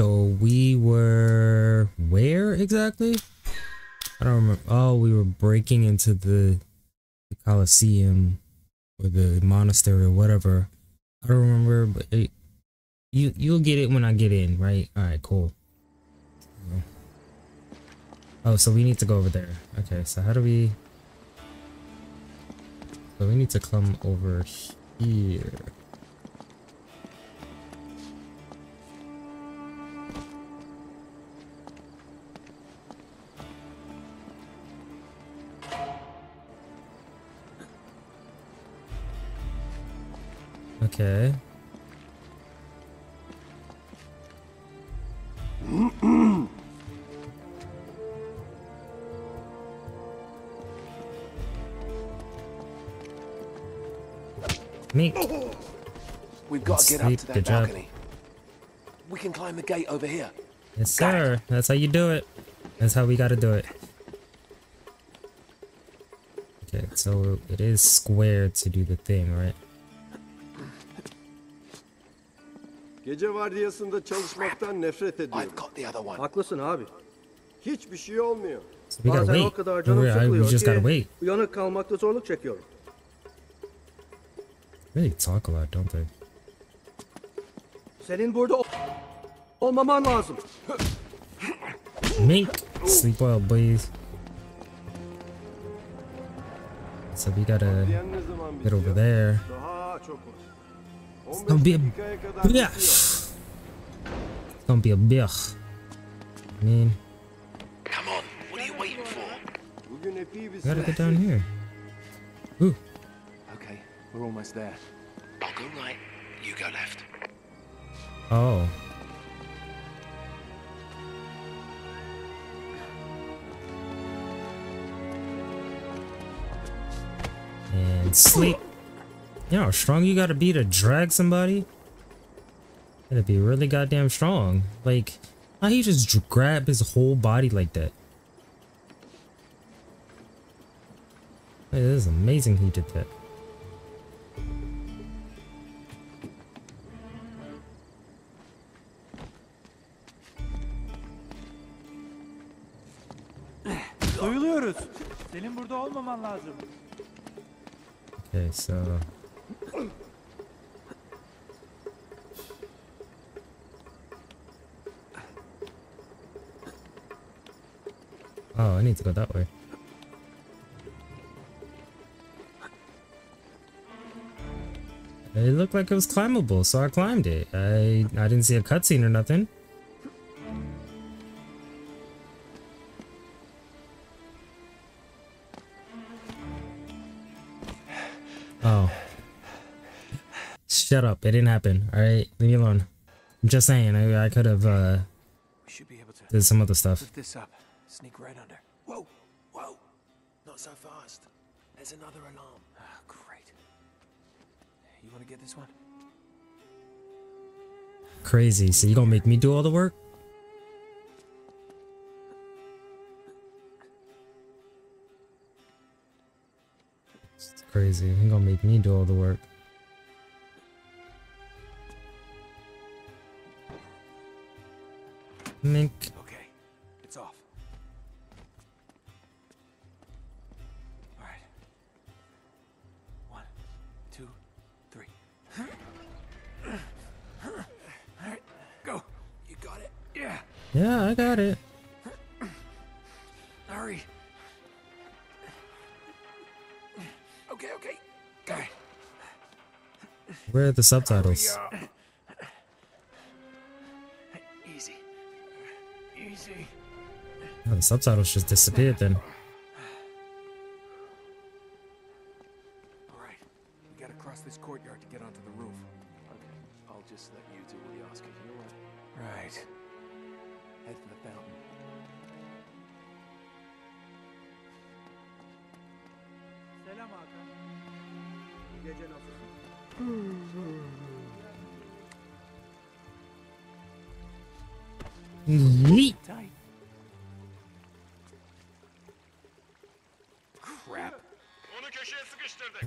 So we were where exactly? I don't remember. Oh, we were breaking into the Colosseum or the monastery or whatever. I don't remember, but it, you'll get it when I get in, right? All right, cool. Oh, so we need to go over there. Okay, so how do we? So we need to come over here. Okay. Meet. We've got to get up to that balcony. We can climb the gate over here. Yes, sir. That's how you do it. That's how we got to do it. Okay, so it is square to do the thing, right? I've got the other one. So we gotta wait. We just gotta wait. Really talk a lot, don't they? Mink, sleep well, please. So we gotta get over there. It's gonna be a bitch. It's gonna be a bitch. I mean, come on, what are you waiting for? We gotta get down here. Ooh. Okay, we're almost there. I'll go right, you go left. Oh. And sleep. You know how strong you gotta be to drag somebody? Gotta be really goddamn strong. Like, how he just grab his whole body like that? It is amazing he did that. Okay, so. Oh, I need to go that way. It looked like it was climbable, so I climbed it. I didn't see a cutscene or nothing. Oh. Shut up, it didn't happen. Alright, leave me alone. I'm just saying, I could have we should be able to did some other stuff. Lift this up. Sneak right under. Whoa! Whoa! Not so fast. There's another alarm. Ah, oh, great. You wanna get this one? Crazy, so you gonna make me do all the work? It's crazy, you're gonna make me do all the work. Mink. Okay, it's off. All right. 1, 2, 3. All right, go. You got it. Yeah. Yeah, I got it. Hurry. Okay, okay. Go. Where are the subtitles? Oh, the subtitles just disappeared then. All right, we gotta cross this courtyard to get onto the roof. Okay, I'll just let you do what you ask if you want. Right. Head for the fountain. Selam Hakan. Bu gece nasıl? Neat.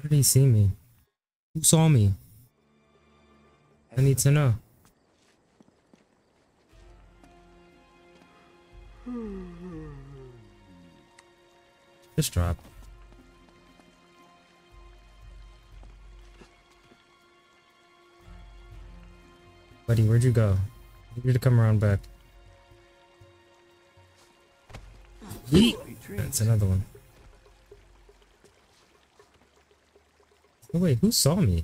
They see me. Who saw me? I need to know. Just drop. Buddy, where'd you go? I need you to come around back. Yeet. That's another one. Oh wait, who saw me?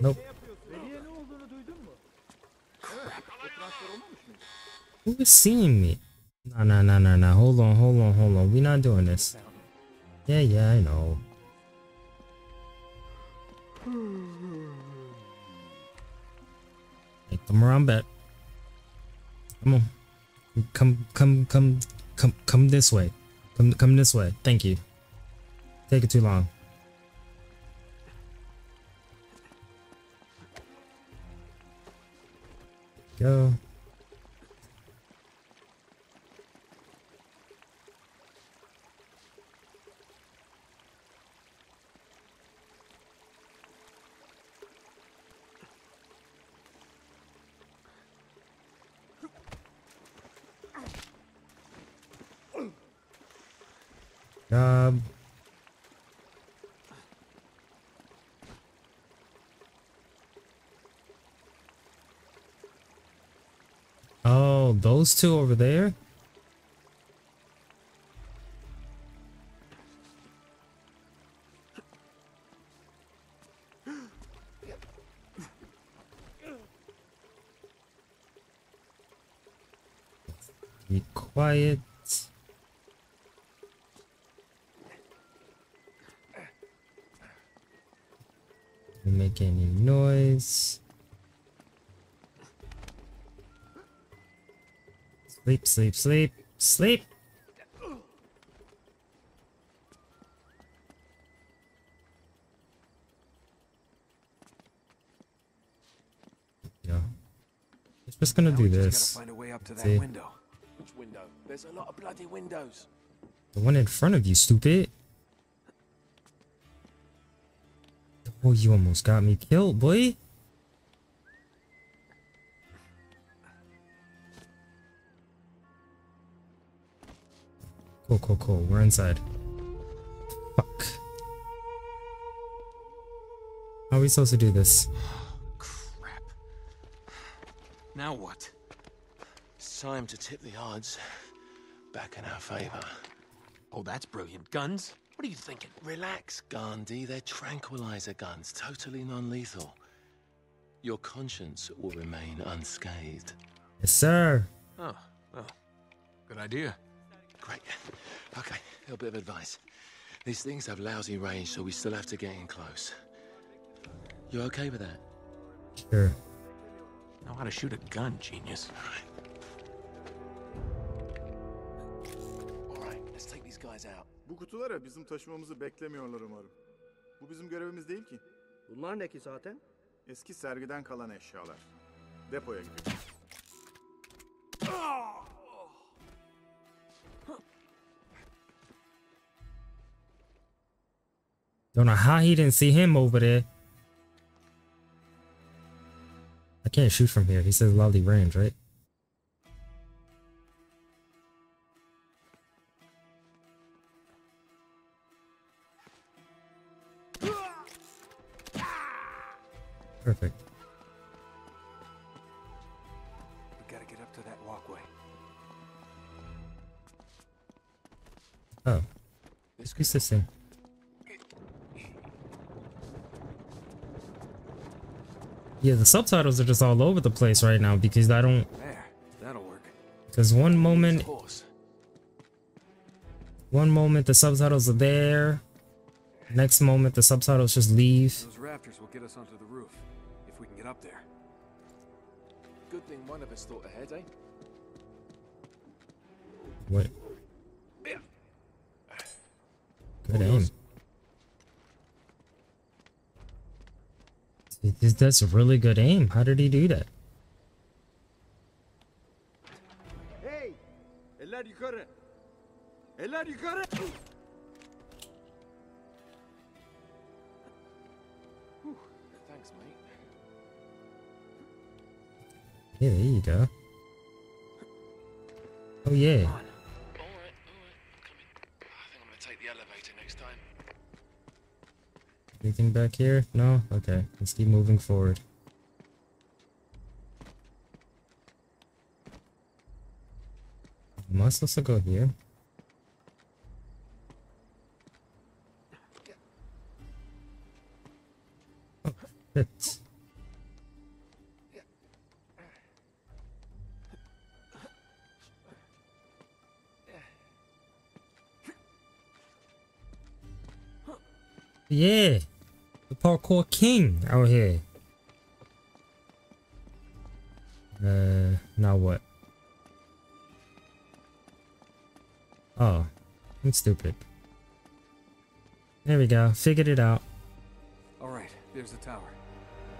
Nope. Who is seeing me? No. Hold on. We're not doing this. Yeah, I know. Make them around back. Come on. Come this way. Come this way. Thank you. Take it too long. Go. Oh, those two over there? Be quiet. Make any noise. Sleep. Yeah, it's just gonna do this. Find a way up to that window. Which window? There's a lot of bloody windows. The one in front of you, stupid. Oh, you almost got me killed, boy. Cool. We're inside. Fuck. How are we supposed to do this? Oh, crap. Now what? It's time to tip the odds back in our favor. Oh, that's brilliant. Guns? What are you thinking? Relax, Gandhi. They're tranquilizer guns, totally non-lethal. Your conscience will remain unscathed. Yes, sir. Oh, well, good idea. Great. Okay, a little bit of advice. These things have lousy range, so we still have to get in close. You okay with that? Sure. Know how to shoot a gun, genius. All right, let's take these guys out. Bu kutulara bizim taşımamızı beklemiyorlar umarım. Bu bizim görevimiz değil ki. Bunlar ne ki zaten? Eski sergiden kalan eşyalar. Depoya gidiyor. Don't know how he didn't see him over there. I can't shoot from here. He says lousy range, right? Perfect. We gotta get up to that walkway. Oh. Who's this thing? Yeah, the subtitles are just all over the place right now because I don't. There, that'll work. Because one moment the subtitles are there, next moment the subtitles just leave. Those rafters will get us onto the roof. If we can get up there. Good thing one of us thought ahead, eh? What? Good aim. That's a really good aim. How did he do that? Hey! Eller yukarı! Yeah, there you go. Oh yeah. All right, I think I'm gonna take the elevator next time. Anything back here? No? Okay. Let's keep moving forward. Must also go here. Oh, shit. Yeah, the parkour king out here. Now what? Oh, I'm stupid. There we go. Figured it out. All right, there's the tower.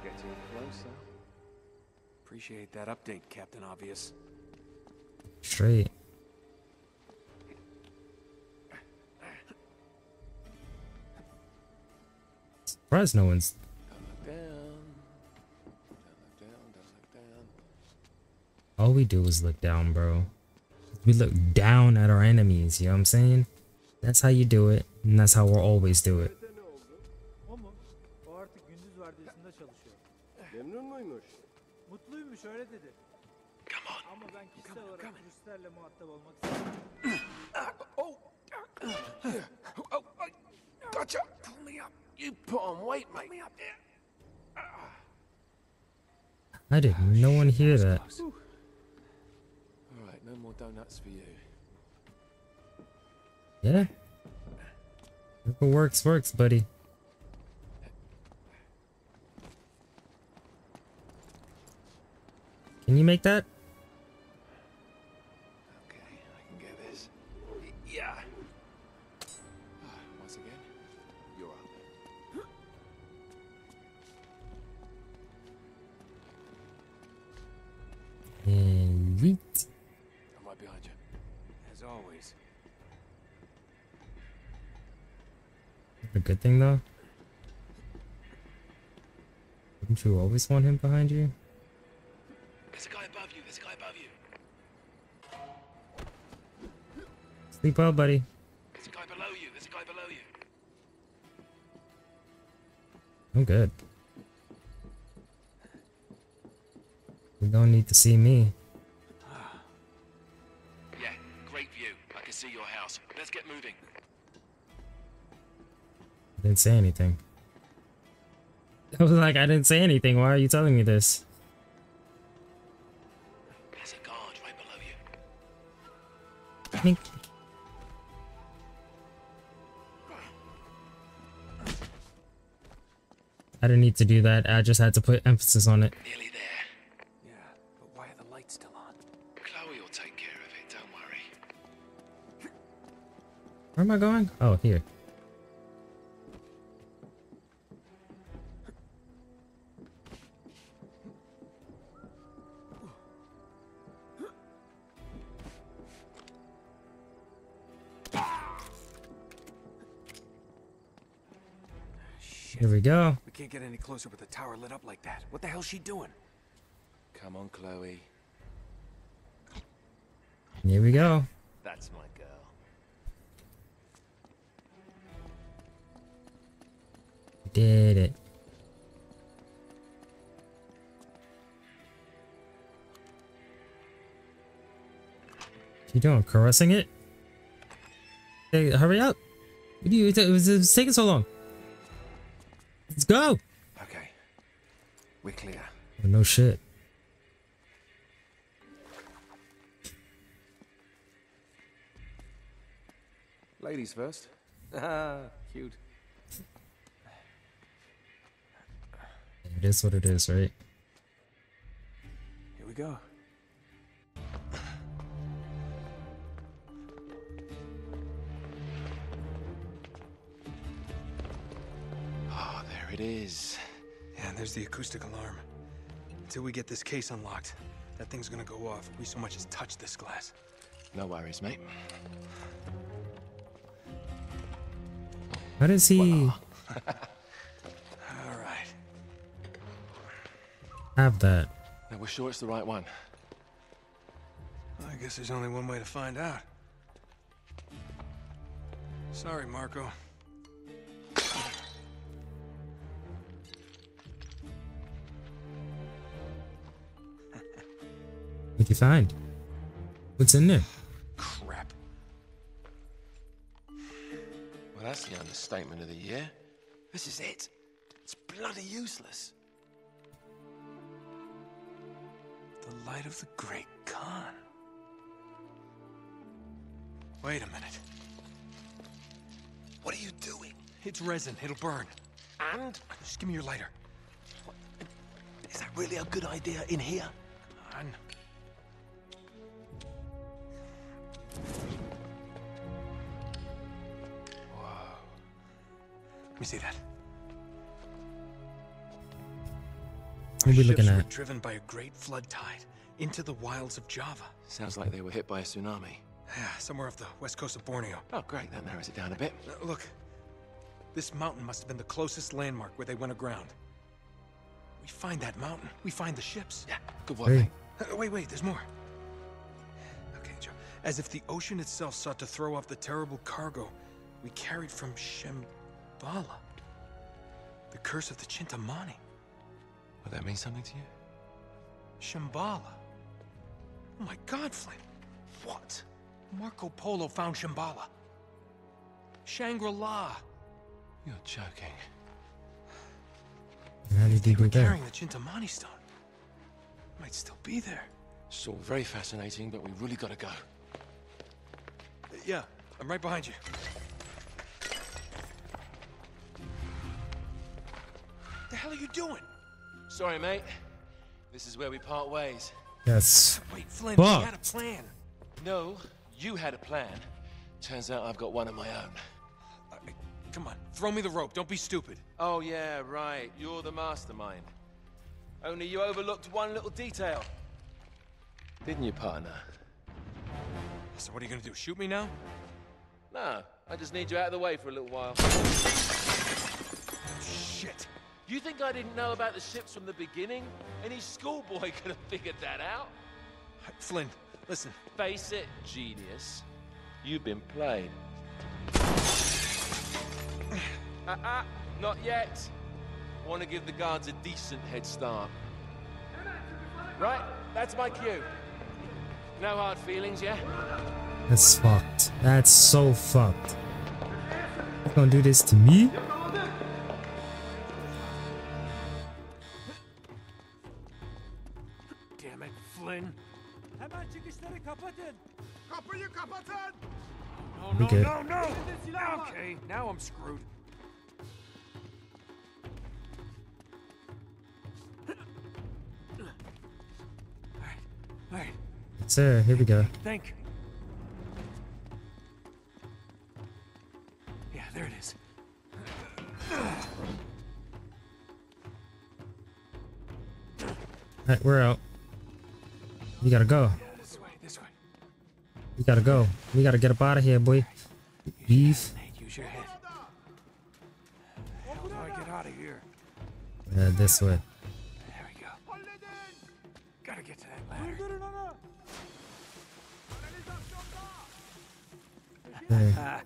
Getting closer. Appreciate that update, Captain Obvious. Straight. Surprised no one's. All we do is look down, bro. We look down at our enemies, you know what I'm saying? That's how you do it, and that's how we'll always do it. Gotcha! Pull me up. You put on weight, mate. Me up there. I did no one hear that. No more donuts for you. Yeah. If it works, works, buddy. Can you make that? Okay, I can get this. Yeah. Once again, you're up. And yeet. Always a good thing though. Wouldn't you always want him behind you? There's a guy above you, there's a guy above you. Sleep well, buddy. There's a guy below you, there's a guy below you. I'm good. You don't need to see me. See your house. Let's get moving. I didn't say anything. I was like, I didn't say anything. Why are you telling me this? There's a guard right below you. I think. I didn't need to do that. I just had to put emphasis on it. Nearly there. Yeah, but why are the lights still on? Chloe will take care of it. Don't worry. Where am I going? Oh, here. Here we go. We can't get any closer with the tower lit up like that. What the hell's she doing? Come on, Chloe. Here we go. That's my girl. Did it. What you doing? Caressing it? Hey, hurry up. What do you it's taking so long? Let's go. Okay. We're clear. Oh, no shit. Ladies first. Cute. It is what it is, right? Here we go. Oh, there it is. Yeah, and there's the acoustic alarm. Until we get this case unlocked, that thing's gonna go off if we so much as touch this glass. No worries, mate. How does he... Wow. Have that. And we're sure it's the right one. Well, I guess there's only one way to find out. Sorry, Marco. What'd you find? What's in there? Crap. Well, that's the understatement of the year. This is it. It's bloody useless. The light of the Great Khan. Wait a minute. What are you doing? It's resin. It'll burn. And? Just give me your lighter. What? Is that really a good idea in here? Come on. Let me see that. What are we looking at? Ships were driven by a great flood tide into the wilds of Java. Sounds like they were hit by a tsunami. Yeah, somewhere off the west coast of Borneo. Oh, great. That narrows it down a bit. Look, this mountain must have been the closest landmark where they went aground. We find that mountain. We find the ships. Yeah, good work. Hey. Wait, there's more. Okay, Joe. As if the ocean itself sought to throw off the terrible cargo we carried from Shem. Shambhala, the curse of the Chintamani. Would that mean something to you? Shambhala. Oh my God, Flynn! What? Marco Polo found Shambhala. Shangri La. You're joking. How do you think we're carrying the Chintamani stone? It might still be there. It's all very fascinating, but we really gotta go. Yeah, I'm right behind you. What the hell are you doing? Sorry, mate. This is where we part ways. Yes. Wait, Flynn, we had a plan. No, you had a plan. Turns out I've got one of my own. Come on, throw me the rope. Don't be stupid. Oh, yeah, right. You're the mastermind. Only you overlooked one little detail. Didn't you, partner? So what are you going to do? Shoot me now? No, I just need you out of the way for a little while. Shit. You think I didn't know about the ships from the beginning? Any schoolboy could have figured that out. Flynn, listen. Face it, genius. You've been played. Not yet. I want to give the guards a decent head start. Right? That's my cue. No hard feelings, yeah? That's fucked. That's so fucked. You're gonna do this to me? No. Okay, now I'm screwed. All right. That's it. Here we go. Thank you. Yeah, there it is. All right, we're out. You gotta go. We gotta go. We gotta get up out of here, boy. Beef. Use your head. How do I get out of here? Yeah, this way. There we go. Gotta get to that ladder.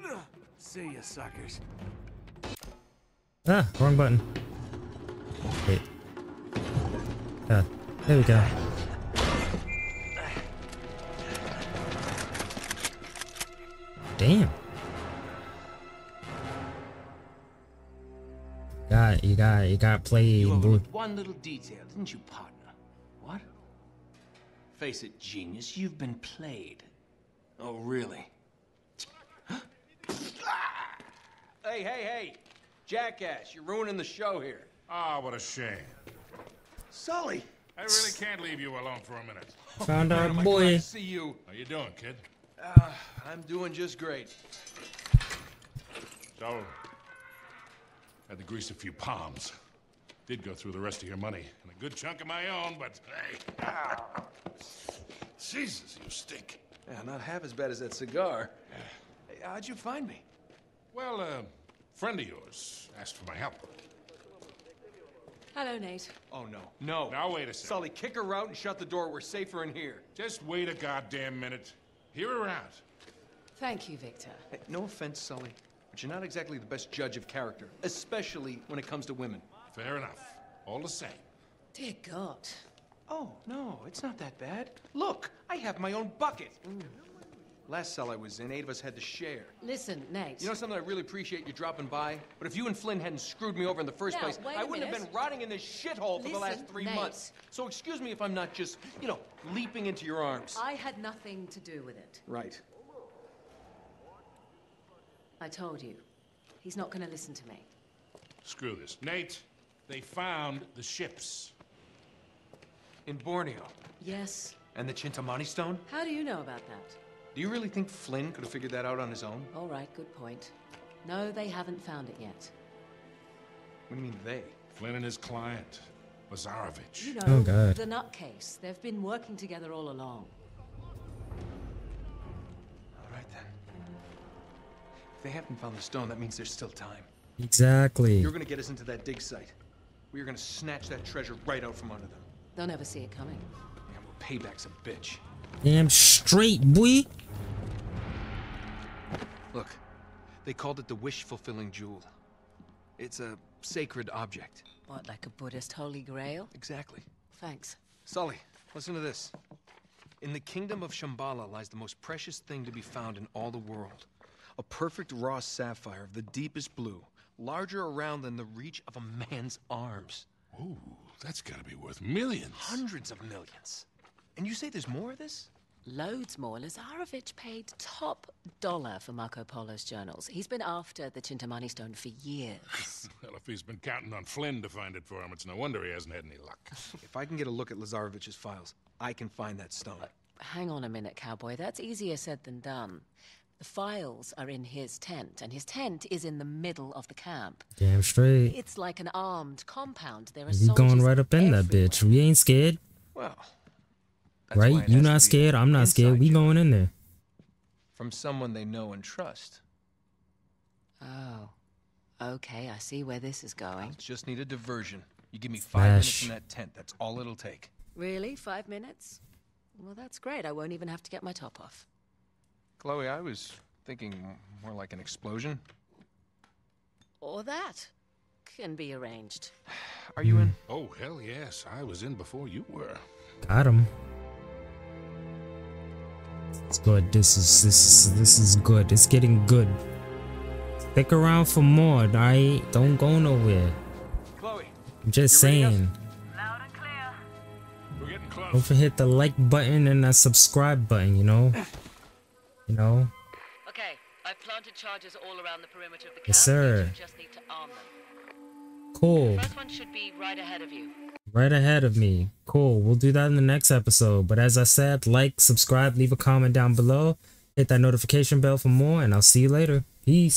There. See ya, suckers. Ah, wrong button. Wait. Ah, there we go. Damn. You got played. You overlooked one little detail, didn't you, partner? What? Face it, genius, you've been played. Oh, really? Hey. Jackass, you're ruining the show here. Ah, what a shame. Sully! I really can't leave you alone for a minute. Found our boy. Glad to see you. How you doing, kid? I'm doing just great. So, had to grease a few palms. Did go through the rest of your money and a good chunk of my own, but hey. Ow. Jesus, you stink. Yeah, not half as bad as that cigar. Yeah. Hey, how'd you find me? Well, a friend of yours asked for my help. Hello, Nate. Oh, no. No. Now, wait a second. Sully, kick her out and shut the door. We're safer in here. Just wait a goddamn minute. Hear her out. Thank you, Victor. Hey, no offense, Sully, but you're not exactly the best judge of character, especially when it comes to women. Fair enough. All the same. Dear God. Oh, no, it's not that bad. Look, I have my own bucket. Mm. Last cell I was in, 8 of us had to share. Listen, Nate. You know something? I really appreciate you dropping by, but if you and Flynn hadn't screwed me over in the first place, I wouldn't have been rotting in this shithole for the last 3 months. So excuse me if I'm not just, you know, leaping into your arms. I had nothing to do with it. Right. I told you. He's not going to listen to me. Screw this. Nate, they found the ships. In Borneo? Yes. And the Chintamani stone? How do you know about that? Do you really think Flynn could have figured that out on his own? All right, good point. No, they haven't found it yet. What do you mean they? Flynn and his client, Bazarovich. You know, oh, God. The nutcase. They've been working together all along. All right, then. If they haven't found the stone, that means there's still time. Exactly. You're going to get us into that dig site. We're going to snatch that treasure right out from under them. They'll never see it coming. Man, well, payback's a bitch. Damn straight, boy. Look, they called it the wish-fulfilling jewel. It's a sacred object. What, like a Buddhist holy grail? Exactly. Thanks. Sully, listen to this. In the kingdom of Shambhala lies the most precious thing to be found in all the world. A perfect raw sapphire of the deepest blue, larger around than the reach of a man's arms. Ooh, that's gotta be worth millions. Hundreds of millions. And you say there's more of this? Loads more. Lazarovich paid top dollar for Marco Polo's journals. He's been after the Chintamani stone for years. Well, if he's been counting on Flynn to find it for him, it's no wonder he hasn't had any luck. If I can get a look at Lazarovich's files, I can find that stone. Hang on a minute, cowboy. That's easier said than done. The files are in his tent, and his tent is in the middle of the camp. Damn straight. It's like an armed compound. There are soldiers going right up in everywhere. That bitch. We ain't scared. Well... That's right? You're not scared, I'm not scared. We going in there. From someone they know and trust. Oh. Okay, I see where this is going. I just need a diversion. You give me 5 minutes in that tent. That's all it'll take. Really? 5 minutes? Well, that's great. I won't even have to get my top off. Chloe, I was thinking more like an explosion. Or that. Can be arranged. Are you in? Oh, hell yes. I was in before you were. Got him. It's good. This is good. It's getting good. Stick around for more. Alright, don't go nowhere. Chloe, I'm just saying. Loud and clear. We're getting close. Don't forget the like button and that subscribe button. You know. You know. Okay, I've planted charges all around the perimeter of the camp. Yes, sir. You just need to arm them. Cool. The first one should be right ahead of you. Right ahead of me. Cool, we'll do that in the next episode. But as I said, like, subscribe, leave a comment down below, hit that notification bell for more, and I'll see you later. Peace.